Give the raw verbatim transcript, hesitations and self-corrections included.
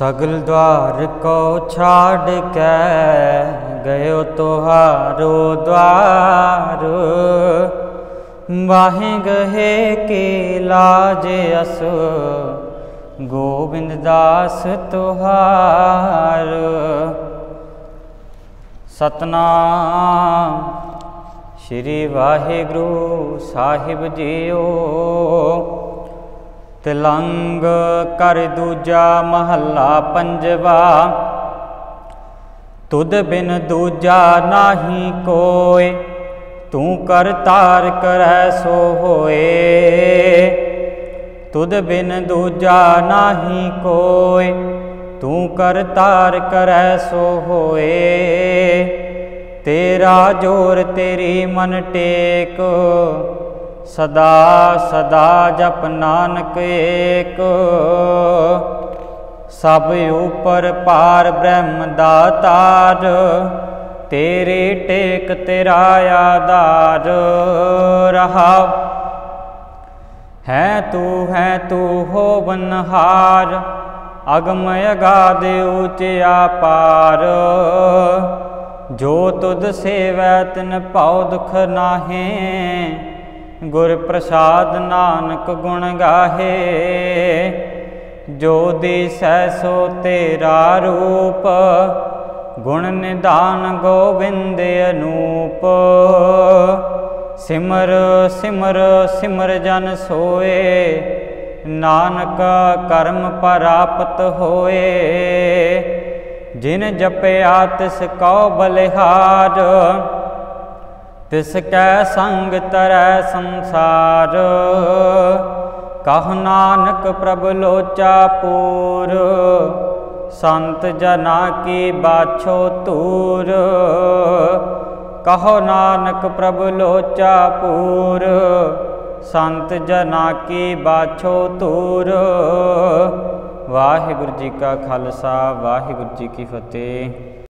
सगल द्वार को छाड़ के गयो तुहारो द्वार, वाहे गहे के लाज अस गोविंद दास तुहार। सतनाम श्री वाहेगुरु साहिब जीओ। तिलंग कर दूजा महला पंजवा, तुद बिन दूजा नाही कोय, तू कर तार करह सो होए। तुद बिन दूजा नाही कोय, तू कर तार करह सो होए। तेरा जोर तेरी मन टेक, सदा सदा जप नानक एक। सब ऊपर पार ब्रह्म दातार, तेरे टेक तेरा आधार। रहा है तू है तू होवनहार, अगम अगाध ऊंचा पार। जो तुद सेवै तिन पाओ दुख नाहे, गुर प्रसाद नानक गुण गाहे। जो दिसै सो तेरा रूप, गुण निदान गोविंद अनूप। सिमर सिमर सिमर जन सोए, नानक कर्म प्राप्त होए। जिन जपया तिस कौ बलिहार, तिसकै संग तरह संसार। कहु नानक प्रभु लोचा पूर, संत जना की बाछो तूर। कहु नानक प्रभु लोचा पूर, संत जना की बाछो तूर। वाहिगुरु जी का खालसा, वाहिगुरु जी की फतेह।